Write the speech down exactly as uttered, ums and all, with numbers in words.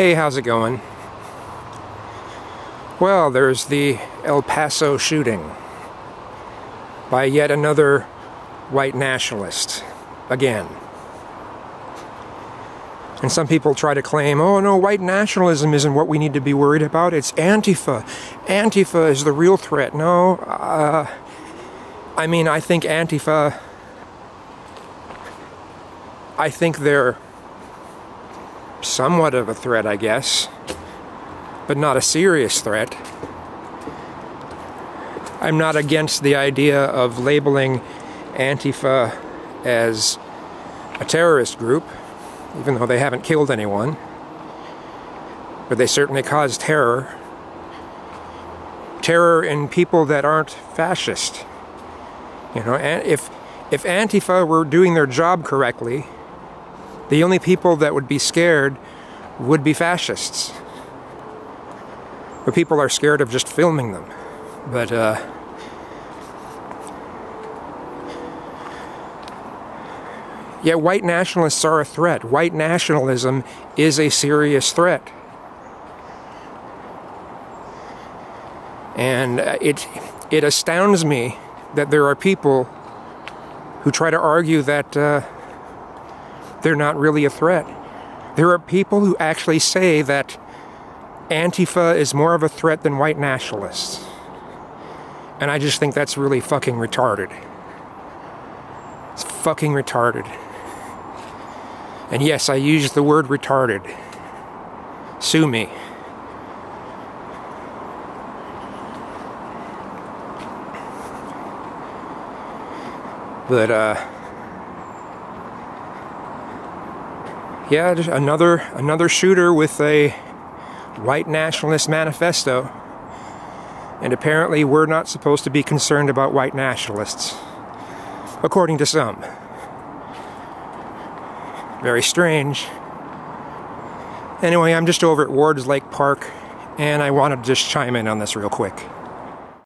Hey, how's it going? Well, there's the El Paso shooting by yet another white nationalist, again. And some people try to claim, oh no, white nationalism isn't what we need to be worried about, it's Antifa. Antifa is the real threat. No, uh, I mean, I think Antifa, I think they're somewhat of a threat, I guess, but not a serious threat. I'm not against the idea of labeling Antifa as a terrorist group, even though they haven't killed anyone, but they certainly cause terror. Terror in people that aren't fascist. You know, and if, if Antifa were doing their job correctly, the only people that would be scared would be fascists. But people are scared of just filming them. But, uh... yeah, white nationalists are a threat. White nationalism is a serious threat. And it, it astounds me that there are people who try to argue that uh, they're not really a threat. There are people who actually say that Antifa is more of a threat than white nationalists. And I just think that's really fucking retarded. It's fucking retarded. And yes, I used the word retarded. Sue me. But, uh... yeah, just another, another shooter with a white nationalist manifesto. And apparently we're not supposed to be concerned about white nationalists. According to some. Very strange. Anyway, I'm just over at Wards Lake Park, and I wanted to just chime in on this real quick.